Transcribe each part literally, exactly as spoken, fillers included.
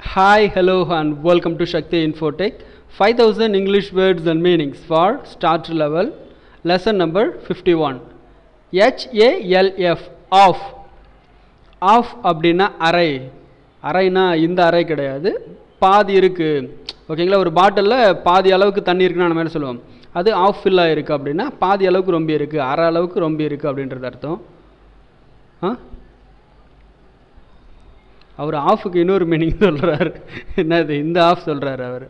Hi, hello and welcome to Shakti Infotech five thousand English words and meanings for start level lesson number fifty-one. H A L F off. Off அப்படினா அரை. அரைனா இந்த அரை கிடையாது. பாதி இருக்கு. ஓகேங்களா ஒரு பாட்டில்ல பாதி அளவுக்கு தண்ணி இருக்குன்னு நாம என்ன சொல்லுவோம்? அது ஆஃப் ஃபில் ஆயிருக்கு அப்படினா பாதி அளவுக்கு ரொம்ப இருக்கு, அரை அளவுக்கு ரொம்ப இருக்கு அப்படின்றது அர்த்தம். ஆ அவர் ஆஃபுக்கு இன்னொரு மீனிங் சொல்கிறார். என்னது இந்த ஆஃப் சொல்கிறார் அவர்.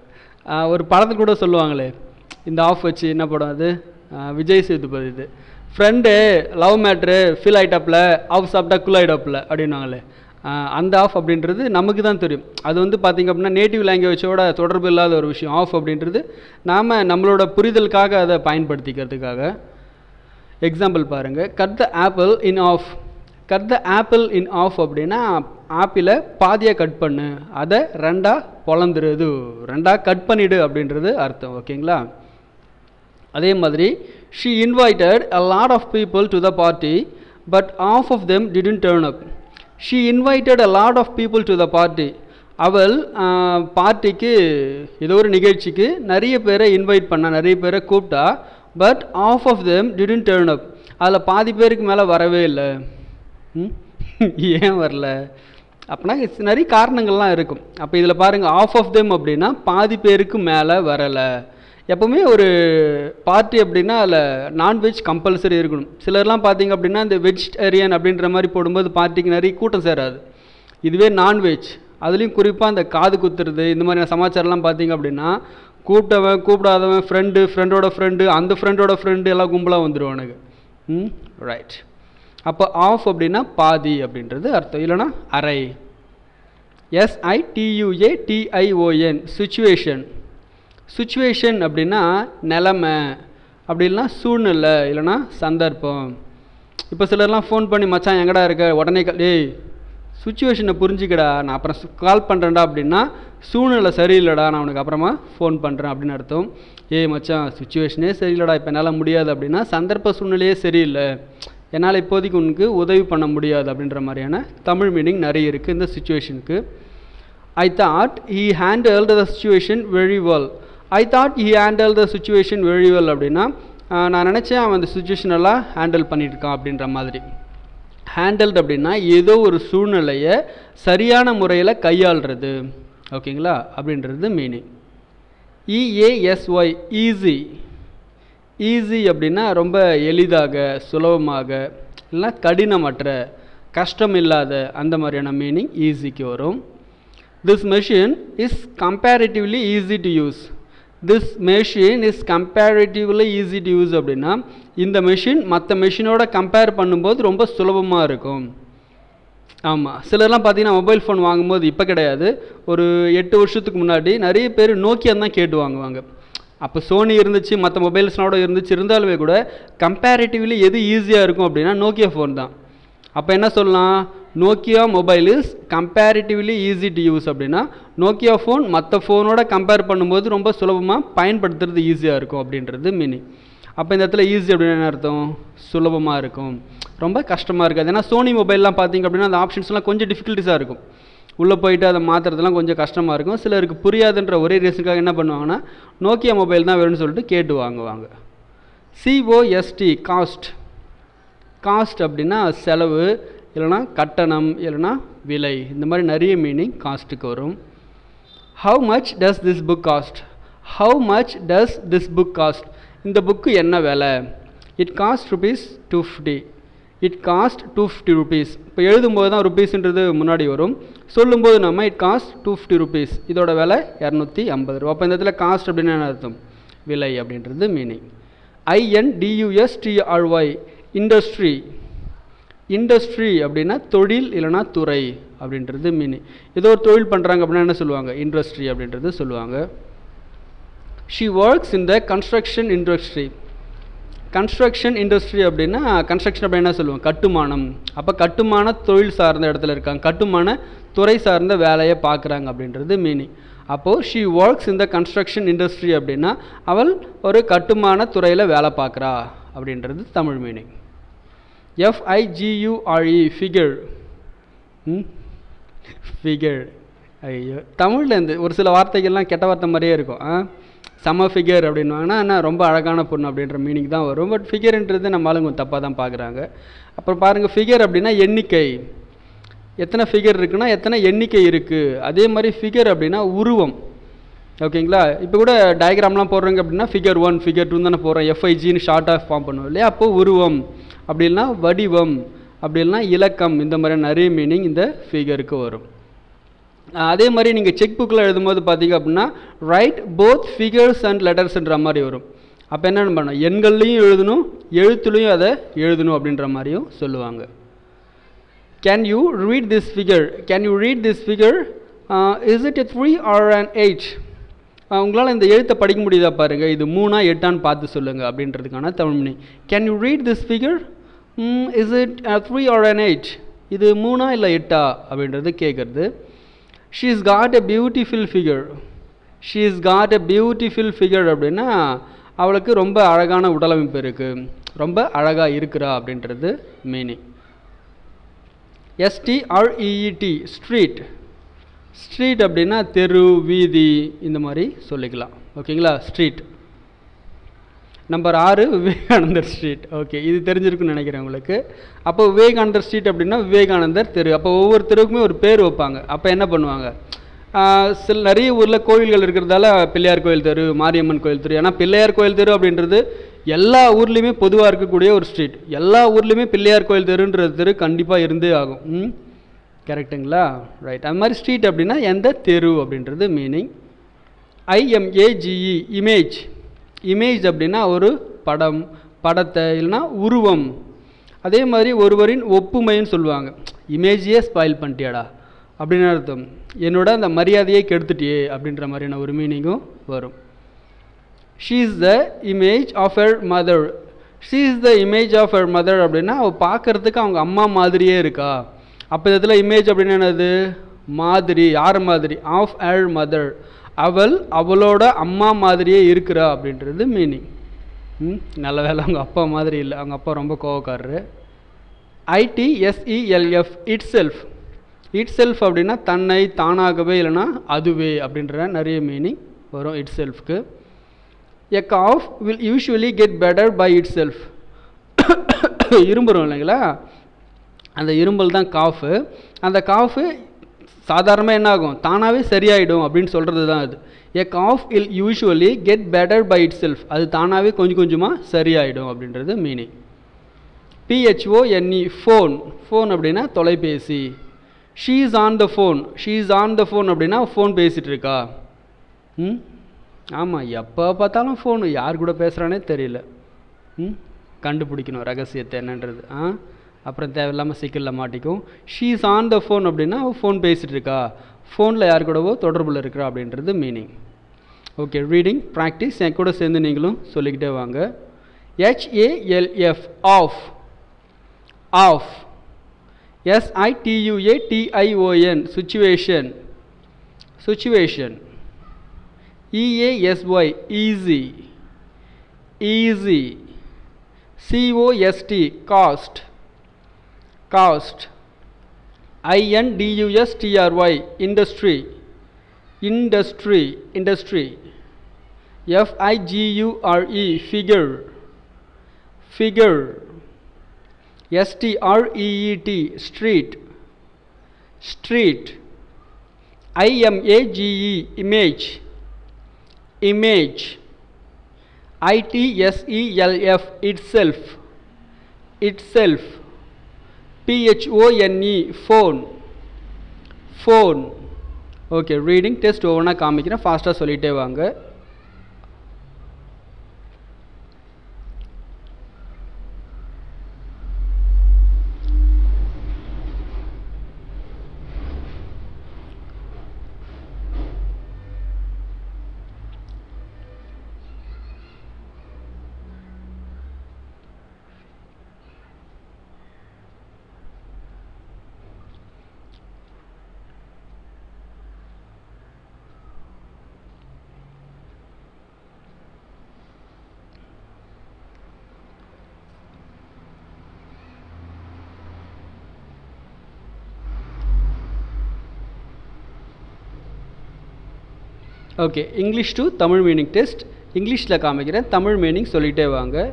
ஒரு படத்துக்கு கூட சொல்லுவாங்களே இந்த ஆஃப் வச்சு என்ன படம் அது, விஜய் சேதுபதி இது, ஃப்ரெண்டு லவ் மேட்ரு ஃபீல் ஆகிட்டாப்பில் ஆஃப் சாப்பிட்டா கூல் ஆகிட்டாப்பில் அப்படின்னாங்களே அந்த ஆஃப் அப்படின்றது நமக்கு தான் தெரியும். அது வந்து பார்த்திங்க அப்படின்னா நேட்டிவ் லாங்குவேஜோட தொடர்பு இல்லாத ஒரு விஷயம். ஆஃப் அப்படின்றது நாம் நம்மளோட புரிதலுக்காக அதை பயன்படுத்திக்கிறதுக்காக. எக்ஸாம்பிள் பாருங்கள், cut the apple in half. Cut the apple in half அப்படின்னா ஆப்பிளை பாதியாக கட் பண்ணு, அதை ரெண்டாக பொழந்துருது, ரெண்டாக கட் பண்ணிவிடு அப்படின்றது அர்த்தம். ஓகேங்களா அதே மாதிரி she invited a lot of people to the party but half of them didn't turn up. She invited a lot of people to the party. அவள் பார்ட்டிக்கு ஏதோ ஒரு நிகழ்ச்சிக்கு நிறைய பேரை இன்வைட் பண்ணா, நிறைய பேரை கூப்பிட்டா, but half of them didn't turn up. அதில் பாதி பேருக்கு மேலே வரவே இல்லை. ஏன் வரல அப்படின்னா நிறைய காரணங்கள்லாம் இருக்கும். அப்போ இதில் பாருங்கள், ஆஃப் ஆஃப் தெம் அப்படின்னா பாதி பேருக்கு மேலே வரலை. எப்போவுமே ஒரு பார்ட்டி அப்படின்னா அதில் நான்வெஜ் கம்பல்சரி இருக்கணும். சிலர்லாம் பார்த்திங்க அப்படின்னா இந்த வெஜிடேரியன் அப்படின்ற மாதிரி போடும்போது பார்ட்டிக்கு நிறைய கூட்டம் சேராது. இதுவே நான்வெஜ், அதுலேயும் குறிப்பாக அந்த காது குத்துறது இந்த மாதிரியான சமாச்சாரம்லாம் பார்த்திங்க அப்படின்னா கூப்பிட்டவன் கூப்பிடாதவன் ஃப்ரெண்டு ஃப்ரெண்டோட ஃப்ரெண்டு அந்த ஃப்ரெண்டோட ஃப்ரெண்டு எல்லாம் கும்பலாக வந்துடுவானுங்க. ம் ரைட். அப்போ ஆஃப் அப்படின்னா பாதி அப்படின்றது அர்த்தம், இல்லைனா அரை. S I T U A T I O N situation. Situation அப்படின்னா நிலமை, அப்படி இல்லைனா சூழ்நிலை, இல்லைனா சந்தர்ப்பம். இப்போ சிலர்லாம் ஃபோன் பண்ணி மச்சான் எங்கடா இருக்க உடனே கால், ஏய் சுச்சுவேஷனை புரிஞ்சுக்கடா நான் அப்புறம் கால் பண்ணுறேன்டா அப்படின்னா சூழ்நிலை சரியில்லைடா நான் உனக்கு அப்புறமா ஃபோன் பண்ணுறேன் அப்படின்னு அர்த்தம். ஏய் மச்சான் சுச்சுவேஷனே சரியில்லடா இப்போ என்னால் முடியாது அப்படின்னா சந்தர்ப்ப சூழ்நிலையே சரியில்லை, என்னால் இப்போதைக்கு உனக்கு உதவி பண்ண முடியாது அப்படின்ற மாதிரியான தமிழ் மீனிங் நிறைய இருக்குது இந்த சுச்சுவேஷனுக்கு. I thought he handled the situation very well. I thought he handled the situation very well அப்படின்னா நான் நினச்சேன் அவன் அந்த சுச்சுவேஷனெல்லாம் ஹேண்டில் பண்ணியிருக்கான் அப்படின்ற மாதிரி. ஹேண்டில்டு அப்படின்னா ஏதோ ஒரு சூழ்நிலையை சரியான முறையில் கையாளுறது. ஓகேங்களா அப்படின்றது மீனிங். இஏஎஸ்ஒய் ஈஸி. ஈஸி அப்படின்னா ரொம்ப எளிதாக, சுலபமாக, இல்லைனா கடினமற்ற, கஷ்டம் இல்லாத அந்த மாதிரியான மீனிங் ஈஸிக்கு வரும். This machine is comparatively easy to use. This machine is comparatively easy to use அப்படின்னா இந்த மெஷின் மற்ற மெஷினோட கம்பேர் பண்ணும்போது ரொம்ப சுலபமாக இருக்கும். ஆமாம் சிலர்லாம் பார்த்தீங்கன்னா மொபைல் ஃபோன் வாங்கும்போது, இப்போ கிடையாது ஒரு எட்டு வருஷத்துக்கு முன்னாடி நிறைய பேர் நோக்கியான்னு தான் கேட்டு வாங்குவாங்க. அப்போ சோனி இருந்துச்சு, மற்ற மொபைல்ஸ்னோட இருந்துச்சு, இருந்தாலுமே கூட கம்பேரிட்டிவ்லி எது ஈஸியாக இருக்கும் அப்படின்னா நோக்கியா ஃபோன் தான். அப்போ என்ன சொல்லலாம், Nokia mobile is comparatively easy to use அப்படின்னா நோக்கியா ஃபோன் மற்ற ஃபோனோட கம்பேர் பண்ணும்போது ரொம்ப சுலபமாக பயன்படுத்துறது ஈஸியாக இருக்கும் அப்படின்றது மீனிங். அப்போ இந்த இடத்துல ஈஸி அப்படின்னா என்ன அர்த்தம், சுலபமாக இருக்கும், ரொம்ப கஷ்டமாக இருக்காது. ஏன்னா சோனி மொபைல்லாம் பார்த்திங்க அப்படின்னா அந்த ஆப்ஷன்ஸ்லாம் கொஞ்சம் டிஃபிகல்ட்டிஸாக இருக்கும், உள்ளே போயிட்டு அதை மாற்றுறதுலாம் கொஞ்சம் கஷ்டமாக இருக்கும். சிலருக்கு புரியாதுன்ற ஒரே ரீசனுக்காக என்ன பண்ணுவாங்கன்னா நோக்கியா மொபைல் தான் வேணும்னு சொல்லிட்டு கேட்டு வாங்குவாங்க. C O S T cost. காஸ்ட் அப்படின்னா செலவு, இல்லைனா கட்டணம், இல்லைனா விலை, இந்த மாதிரி நிறைய மீனிங் காஸ்ட்டுக்கு வரும். How much does this book cost. How much does this book cost. இந்த புக்கு என்ன விலை. It cost rupees two fifty. It cost two fifty rupees. இப்போ எழுதும்போது தான் ருபீஸ்ன்றது முன்னாடி வரும், சொல்லும்போது நம்ம it cost two fifty rupees, இதோட விலை இரநூத்தி ஐம்பது ரூபா. அப்போ இந்த இடத்துல காஸ்ட் அப்படின்னு என்ன அர்த்தம், விலை அப்படின்றது மீனிங். ஐஎன்டியூஎஸ்டிஆர்ஒய் இண்டஸ்ட்ரி. இண்டஸ்ட்ரி அப்படின்னா தொழில், இல்லைனா துறை அப்படின்றது மீனிங். ஏதோ ஒரு தொழில் பண்ணுறாங்க அப்படின்னா என்ன சொல்லுவாங்க, இண்டஸ்ட்ரி அப்படின்றது சொல்லுவாங்க. She works in the construction industry. Construction industry அப்படின்னா கன்ஸ்ட்ரக்ஷன் அப்படின்னா என்ன சொல்லுவோம், கட்டுமானம். அப்போ கட்டுமான தொழில் சார்ந்த இடத்துல இருக்காங்க, கட்டுமான துறை சார்ந்த வேலையை பார்க்குறாங்க அப்படின்றது மீனிங். அப்போது she works in the construction industry அப்படின்னா அவள் ஒரு கட்டுமான துறையில் வேலை பார்க்குறா அப்படின்றது தமிழ் மீனிங். F I G U R E figure. ஃபிகர் ஐயோ தமிழ்லேருந்து ஒரு சில வார்த்தைகள்லாம் கெட்ட வார்த்தை மாதிரியே இருக்கும். ஆ சம ஃபிகர் அப்படின்வாங்கன்னா ஆனால் ரொம்ப அழகான பொண்ணு அப்படின்ற மீனிங் தான் வரும். பட் ஃபிகர்ன்றது நம்ம ஆளுங்க தப்பாக தான் பார்க்குறாங்க. அப்புறம் பாருங்கள், ஃபிகர் அப்படின்னா எண்ணிக்கை, எத்தனை ஃபிகர் இருக்குன்னா எத்தனை எண்ணிக்கை இருக்குது. அதே மாதிரி ஃபிகர் அப்படின்னா உருவம், ஓகேங்களா? இப்போ கூட டயக்ராம்லாம் போடுறாங்க அப்படின்னா ஃபிகர் ஒன் ஃபிகர் டூன்னு தானே போடுறோம், எஃப்ஐஜின்னு ஷார்ட்டாக ஃபார்ம் பண்ணுவோம் இல்லையா? அப்போது உருவம் அப்படின்னா வடிவம், அப்படின்னா இலக்கம், இந்த மாதிரி நிறைய மீனிங் இந்த ஃபிகருக்கு வரும். அதே மாதிரி நீங்கள் செக் புக்கில் எழுதும்போது பார்த்தீங்க அப்படின்னா ரைட் போத் ஃபிகர்ஸ் அண்ட் லெட்டர்ஸ்ன்ற மாதிரி வரும். அப்போ என்னென்னு பண்ணணும், எண்கள்லையும் எழுதணும் எழுத்துலையும் அதை எழுதணும் அப்படின்ற மாதிரியும் சொல்லுவாங்க. Can you read this figure, can you read this figure, is it a three or and eight, உங்களால் இந்த எழுத்தை படிக்க முடியுதா பாருங்கள், இது மூணா எட்டான்னு பார்த்து சொல்லுங்கள் அப்படின்றதுக்கான Tamil meaning. Can you read this figure, is it three or and eight, இது மூணா இல்லை எட்டா அப்படின்றது கேட்குறது. She's got a beautiful figure. She's got a beautiful figure அப்படின்னா அவளுக்கு ரொம்ப அழகான உடலமைப்பு இருக்குது, ரொம்ப அழகாக இருக்கிறா அப்படின்றது மீனிங். எஸ்டிஆர்இஇடி ஸ்ட்ரீட், ஸ்ட்ரீட் அப்படின்னா தெரு வீதி இந்த மாதிரி சொல்லிக்கலாம், ஓகேங்களா? ஸ்ட்ரீட் நம்பர் ஆறு விவேகானந்தர் ஸ்ட்ரீட். ஓகே, இது தெரிஞ்சிருக்குன்னு நினைக்கிறேன் உங்களுக்கு. அப்போ விவேகானந்தர் ஸ்ட்ரீட் அப்படின்னா விவேகானந்தர் தெரு. அப்போ ஒவ்வொரு தெருவுக்குமே ஒரு பேர் வைப்பாங்க. அப்போ என்ன பண்ணுவாங்க, சில நிறைய ஊரில் கோயில்கள் இருக்கிறதால பிள்ளையார் கோயில் தெரு, மாரியம்மன் கோயில் தெரு. ஏன்னா பிள்ளையார் கோயில் தெரு அப்படின்றது எல்லா ஊர்லேயுமே பொதுவாக இருக்கக்கூடிய ஒரு ஸ்ட்ரீட். எல்லா ஊர்லேயுமே பிள்ளையார் கோயில் தெருன்றது தெரு கண்டிப்பாக இருந்தே ஆகும், ம் கரெக்டுங்களா? ரைட். அது மாதிரி ஸ்ட்ரீட் அப்படின்னா எந்த தெரு அப்படின்றது மீனிங். ஐஎம்ஏஜிஇ இமேஜ், இமேஜ் அப்படின்னா ஒரு படம், படத்தை இல்லைனா உருவம். அதே மாதிரி ஒருவரின் ஒப்புமைன்னு சொல்லுவாங்க. இமேஜையே ஸ்பாயில் பண்ணிட்டியாடா அப்படின்னு அர்த்தம், என்னோட அந்த மரியாதையை கெடுத்துட்டியே அப்படின்ற மாதிரியான ஒரு மீனிங்கும் வரும். She is the image of her mother, she is the image of her mother அப்படின்னா அவள் பார்க்குறதுக்கு அவங்க அம்மா மாதிரியே இருக்கா. அப்போ இதில் இமேஜ் அப்படின்னா என்னது, மாதிரி, யார் மாதிரி, ஆஃப் ஹர் மதர், அவள் அவளோட அம்மா மாதிரியே இருக்கிறா அப்படின்றது மீனிங். ம் நல்ல வேலை அவங்க அப்பா மாதிரி இல்லை, அவங்க அப்பா ரொம்ப கோவக்காரரு. I T S E L F itself, itself அப்படின்னா தன்னை, தானாகவே, இல்லைனா அதுவே அப்படின்ற நிறைய மீனிங் வரும் இட் செல்ஃப்க்கு. A cough will usually get better by itself, இரும்புறோம் இல்லைங்களா? அந்த இரும்பல் தான் காஃபு. அந்த காஃபு சாதாரணமாக என்ன ஆகும், தானாகவே சரியாயிடும் அப்படின்னு சொல்கிறது தான் அது. A cough will usually get better by itself, அது தானாகவே கொஞ்சம் கொஞ்சமாக சரியாயிடும் அப்படின்றது மீனிங். பிஹெச்ஓஎன்இ ஃபோன், ஃபோன் அப்படின்னா தொலைபேசி. She is on the phone, she is on the phone அப்படின்னா ஃபோன் பேசிகிட்டு இருக்கா. ம் ஆமாம், எப்போ பார்த்தாலும் ஃபோனு, யார் கூட பேசுகிறானே தெரியல. ம் கண்டுபிடிக்கணும் ரகசியத்தை என்னன்றது. ஆ அப்புறம் தேவையில்லாமல் சிக்கலில் மாட்டிக்கும். She is on the phone அப்படின்னா ஃபோன் பேசிகிட்டு இருக்கா, ஃபோனில் யார் கூடவோ தொடர்பில் இருக்கிறா அப்படின்றது மீனிங். ஓகே, ரீடிங் ப்ராக்டிஸ் என் கூட சேர்ந்து நீங்களும் சொல்லிக்கிட்டே வாங்க. ஹெச்ஏஎல்எஃப் of, of. எஸ்ஐடியூஏடிஐஓஎன் situation, situation. இஏஎஸ்ஒய் easy, easy. C O S T cost, cost. ஐஎன்டியூஎஸ்டிஆர்ஒய் industry, industry, industry. எஃப்ஐஜியூஆர்இ figure, figure. எஸ்டிஆர்இஇடி street, street. IMAGE image, image. ஐடிஎஸ்இஎல்எஃப் itself, it self. PHONE phone, phone. Okay, reading test ஒவ்வொன்றா காமிக்கிறேன், ஃபாஸ்ட்டாக சொல்லிகிட்டே வாங்க. Okay, English to Tamil meaning test. English la kaamikiren, Tamil meaning solite vaanga.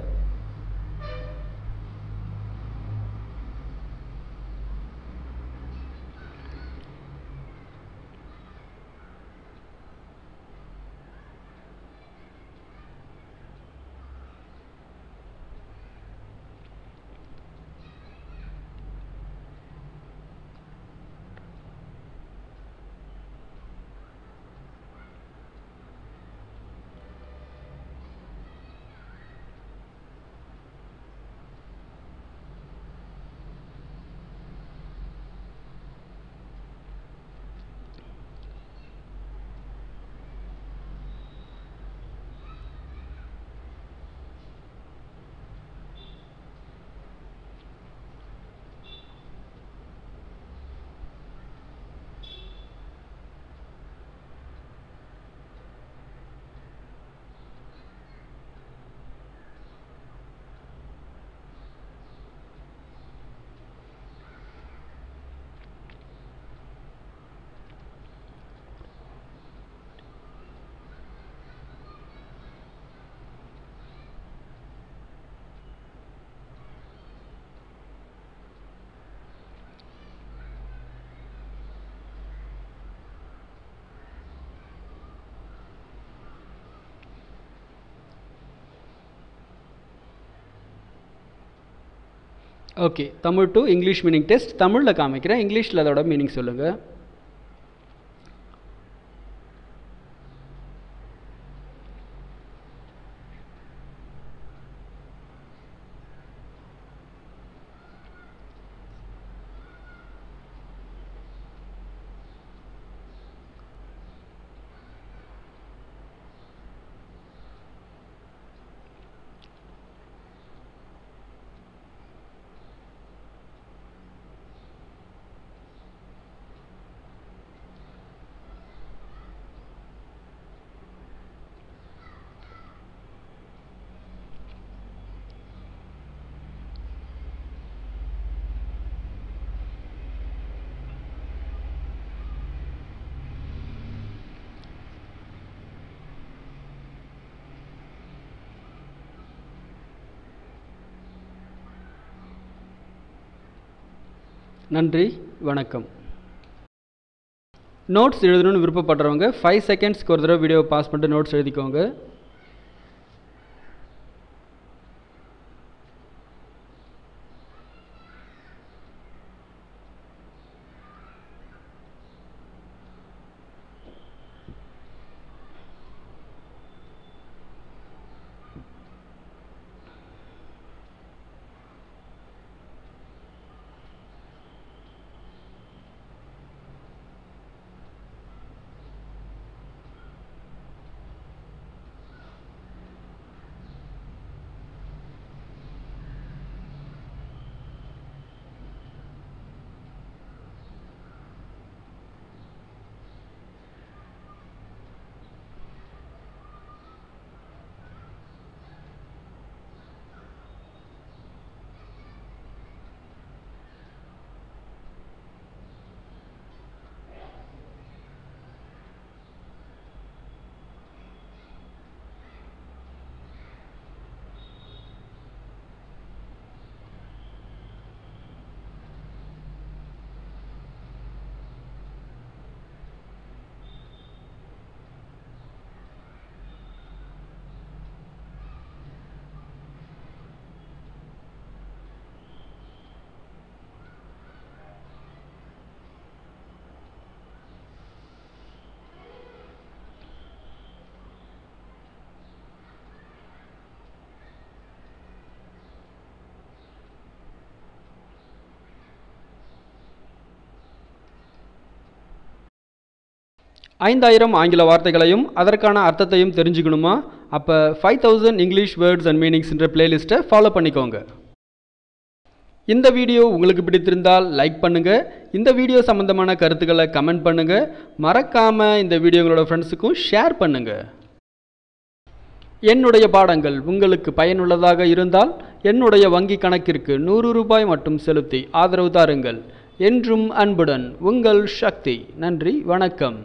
Okay, Tamil to English meaning test. Tamil la kaamikiren, English la thoda meaning solunga. நன்றி வணக்கம். Notes எழுதணும்னு விருப்பப்படுறவங்க five செகண்ட்ஸ்க்கு ஒரு தடவை வீடியோவை பாஸ் பண்ணிட்டு நோட்ஸ் எழுதிக்கோங்க. ஐந்தாயிரம் ஆங்கில வார்த்தைகளையும் அதற்கான அர்த்தத்தையும் தெரிஞ்சுக்கணுமா? அப்போ five thousand English words and மீனிங்ஸ்ன்ற பிளேலிஸ்ட்டை ஃபாலோ பண்ணிக்கோங்க. இந்த வீடியோ உங்களுக்கு பிடித்திருந்தால் லைக் பண்ணுங்கள். இந்த வீடியோ சம்பந்தமான கருத்துக்களை கமெண்ட் பண்ணுங்கள். மறக்காமல் இந்த வீடியோ உங்களோட ஃப்ரெண்ட்ஸுக்கும் ஷேர் பண்ணுங்கள். என்னுடைய பாடங்கள் உங்களுக்கு பயனுள்ளதாக இருந்தால் என்னுடைய வங்கி கணக்கிற்கு நூறு ரூபாய் மட்டும் செலுத்தி ஆதரவு தாருங்கள். என்றும் அன்புடன் உங்கள் சக்தி. நன்றி, வணக்கம்.